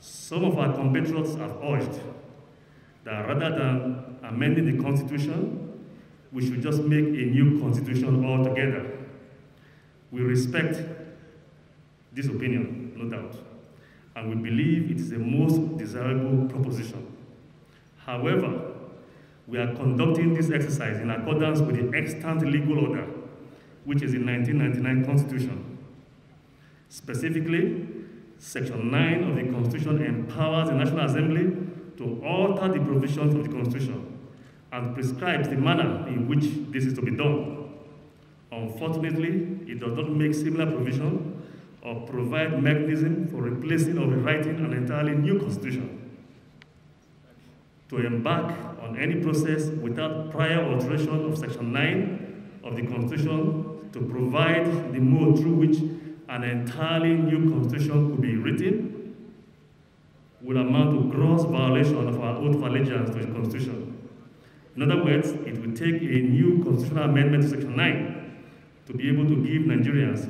Some of our compatriots have urged that rather than amending the Constitution, we should just make a new Constitution altogether. We respect this opinion, no doubt, and we believe it is the most desirable proposition. However, we are conducting this exercise in accordance with the extant legal order, which is the 1999 Constitution. Specifically, Section 9 of the Constitution empowers the National Assembly to alter the provisions of the Constitution and prescribes the manner in which this is to be done. Unfortunately, it does not make similar provision or provide mechanism for replacing or rewriting an entirely new Constitution. To embark on any process without prior alteration of Section 9 of the Constitution to provide the mode through which an entirely new Constitution could be written would amount to gross violation of our oath of allegiance to the Constitution. In other words, it would take a new constitutional amendment to Section 9 to be able to give Nigerians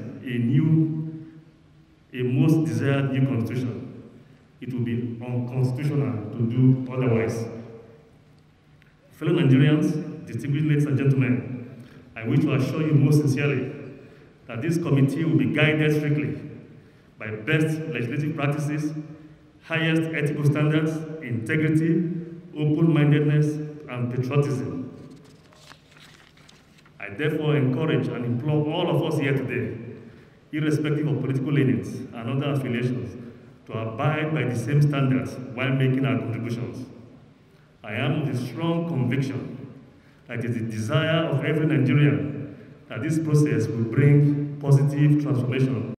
a most desired new Constitution. It would be unconstitutional to do otherwise. Fellow Nigerians, distinguished ladies and gentlemen, I wish to assure you most sincerely that this committee will be guided strictly by best legislative practices, highest ethical standards, integrity, open-mindedness, and patriotism. I therefore encourage and implore all of us here today, irrespective of political leanings and other affiliations, to abide by the same standards while making our contributions. I am of the strong conviction that it is the desire of every Nigerian that this process will bring positive transformation.